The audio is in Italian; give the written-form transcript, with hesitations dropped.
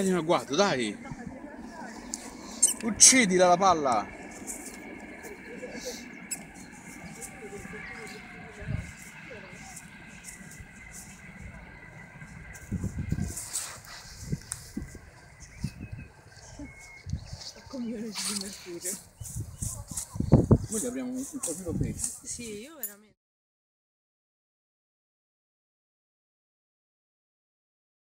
Fagli un agguato, dai! Uccidila la palla! La comunione di Mercurio. Noi li apriamo un po' più. Sì, io veramente.